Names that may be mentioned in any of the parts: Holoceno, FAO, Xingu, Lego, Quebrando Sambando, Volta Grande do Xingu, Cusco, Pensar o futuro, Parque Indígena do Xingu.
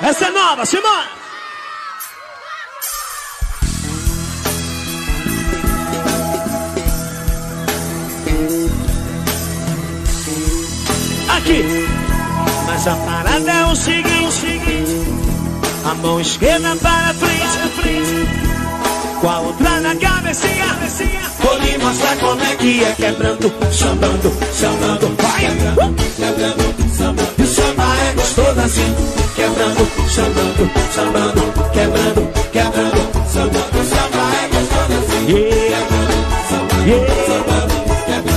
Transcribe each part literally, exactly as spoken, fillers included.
Essa é nova, Simone! Aqui! Mas a parada é o seguinte: a mão esquerda para frente, com a outra na cabecinha. Vou lhe mostrar como é que é. Quebrando, sambando, sambando. Vai! Quebrando, quebrando, sambando. O samba é gostoso assim. Quebrando, sambando, sambando. Quebrando, quebrando, sambando. O samba é gostoso assim. Quebrando, sambando, sambando. Quebrando, quebrando,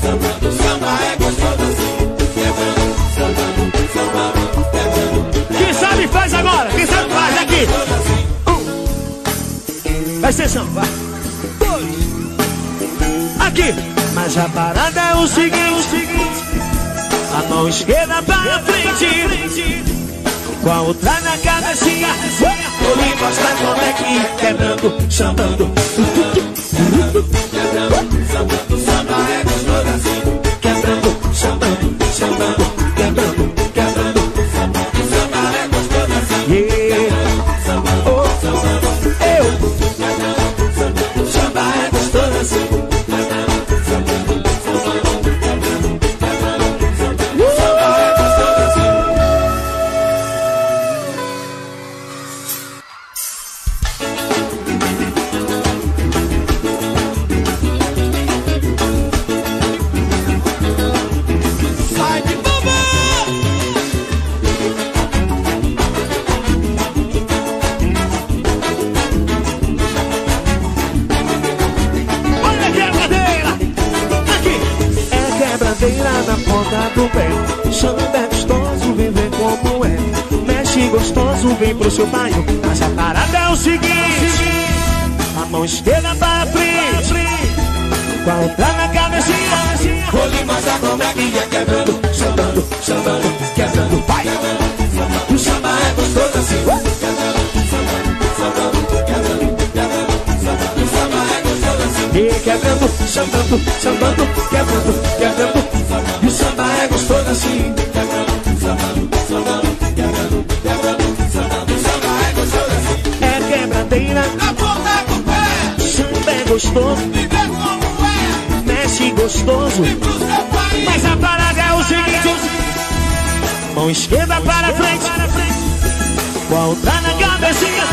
sambando. O samba é gostoso assim. Quebrando, sambando, sambando. Quebrando. Quem sabe faz agora? Quem sabe faz aqui? Vai ser samba, dois, aqui. Mas a parada é o seguinte: a mão esquerda para frente, com a outra na cabecinha. Vou lhe mostrar como é que é. Quebrando, sambando. Quebrando, sambando. Samba é gostoso assim. Quebrando, sambando, sambando. Quebrando, quebrando, sambando. Samba é gostoso assim. Quebrando, sambando, sambando. Eu na ponta do pé, samba é gostoso, vem ver como é. Mexe gostoso, vem pro seu bairro. Mas a parada é o seguinte: a mão esquerda para frente, com a outra na cabecinha. Vou lhe mostrar como é que é. Quebrando, sambando, sambando. Quebrando, vai! O samba é gostoso assim. Quebrando, sambando, sambando. Quebrando, quebrando. O samba é gostoso assim. Quebrando, sambando, sambando. Quebrando, quebrando. E o samba é gostoso assim. Quebrando, sambando, sambando. Quebrando, quebrando, sambando. O samba é gostoso assim. É quebradeira na ponta do pé. Samba é gostoso, me vê como é. Mexe gostoso, vem pro seu país. Mas a parada é o seguinte: mão esquerda para frente, com a outra na cabecinha.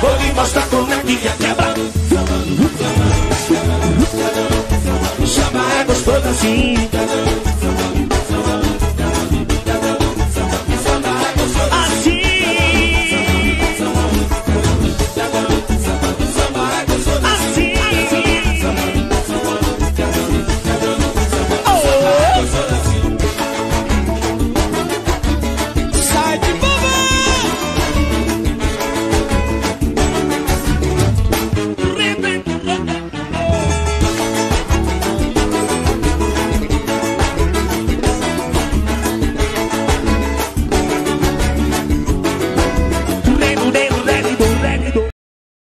Vou lhe mostrar como é que é. Quebrando, sambando, sambando. O samba é gostoso assim.